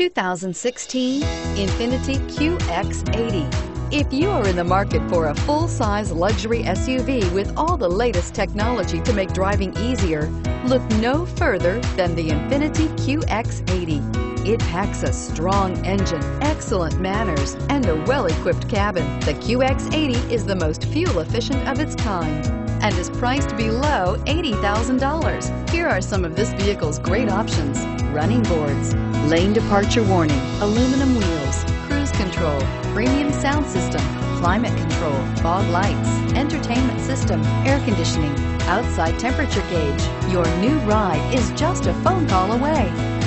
2016 Infiniti QX80. If you are in the market for a full-size luxury SUV with all the latest technology to make driving easier, look no further than the Infiniti QX80. It packs a strong engine, excellent manners, and a well-equipped cabin. The QX80 is the most fuel-efficient of its kind and is priced below $80,000. Here are some of this vehicle's great options: running boards, lane departure warning, aluminum wheels, cruise control, premium sound system, climate control, fog lights, entertainment system, air conditioning, outside temperature gauge. Your new ride is just a phone call away.